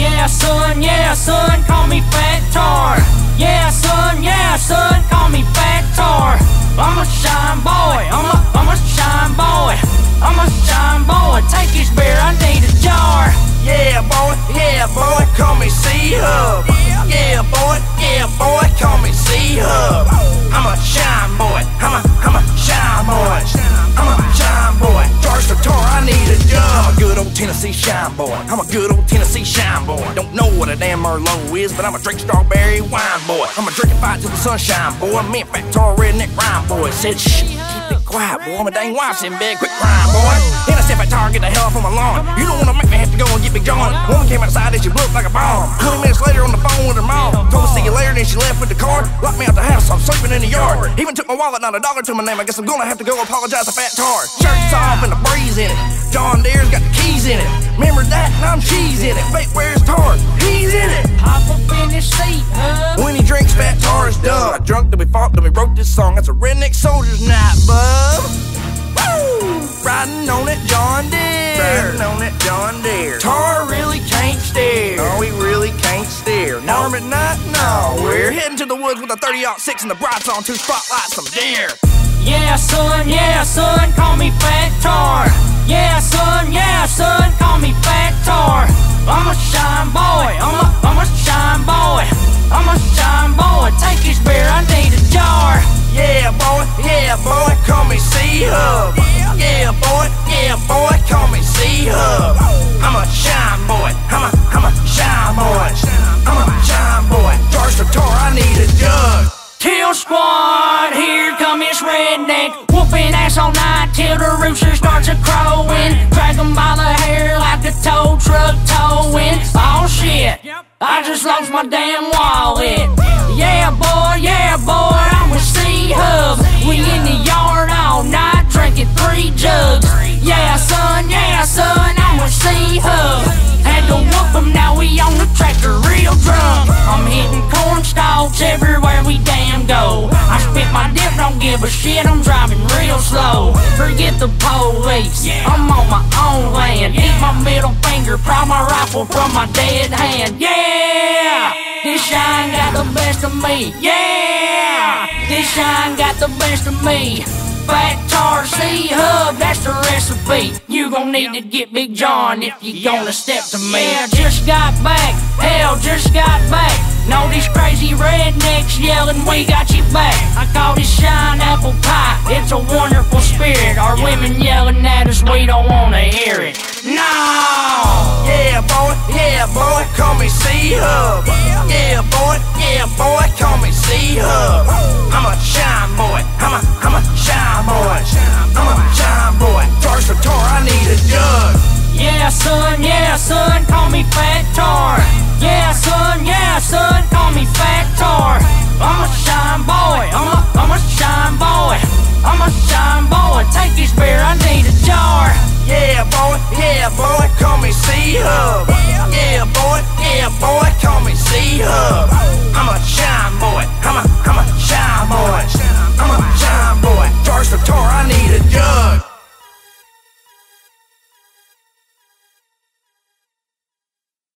yeah son, call me Fatt Tarr. Yeah son, call me Fatt Tarr. I'm a shine boy, I'm a shine boy, I'm a shine boy. Take his beer, I need a jar. Yeah boy, call me C-Hub. Yeah boy, call me C-Hub. I'm a shine boy, I'm a shine boy, I'm a shine boy. Charge the tar, I need a jar. Good old Tennessee shine boy, I'm a good old Tennessee shine boy. Don't know what a damn Merlot is, but I'm a drink strawberry wine boy. I'm a drink and fight till the sunshine boy. Me and Fatt Tarr redneck rhyme boy. Said shh, keep it quiet boy, my dang wife's in bed, quick rhyme boy. And I said Fatt Tarr, get the hell from my lawn. You don't wanna make me have to go and get me gone. Woman came outside and she blew up like a bomb. 20 minutes later on the phone with her mom. Told her see you later, then she left with the car. Locked me out the house, so I'm sleeping in the yard. Even took my wallet, not a dollar to my name. I guess I'm gonna have to go apologize to Fatt Tarr. Shirt's off and the breeze in it. John Deere's got the keys in it. Remember that? And I'm cheese in it. Fate wears Tarr, he's in it. Hop up in his seat, huh? When he drinks, Fatt Tarr's dumb. I drunk till we fought, till we wrote this song. That's a redneck soldier's night, bub. Woo! Riding on it, John Deere. Riding on it, John Deere. Tarr really can't steer. No, he really can't steer. Norm at night? No. We're heading to the woods with a 30-06 and the brights on, two spotlights, some deer. Yeah, son, call me Fatt Tarr. Yeah, son, call me Fatt Tarr. I'm a shine boy, I'm a shine boy, I'm a shine boy. Take his beer, I need a jar. Yeah, boy, call me C-Hub. Yeah, boy, call me C-Hub. I'm a shine boy, I'm a shine boy, I'm a shine boy. Charge the tar, I need a jug. Kill squad, here come his redneck, whooping ass all night till the rooster starts a-crowing. Drag him by the hair like a tow truck towing. Oh shit, I just lost my damn wallet. Yeah boy, I'm with C-Hub. We in the yard all night drinking 3 jugs. Yeah son, I'm with C-Hub. Had to whoop him, now we on the tractor real drunk. I'm hitting corn stalks everywhere we damn go. I spit my dip, don't give a shit, I'm driving real slow. Forget the police, I'm on my own land. Eat my middle finger, pry my rifle from my dead hand. Yeah! This shine got the best of me. Yeah! This shine got the best of me. Fatt Tarr, C-Hub, that's the recipe. You gon' need to get Big John if you gonna step to me. Yeah, just got back, hell, just got back. Know these crazy rednecks yelling, we got you back. I call this shine apple pie, it's a wonderful spirit. Our women yelling at us, we don't wanna hear it.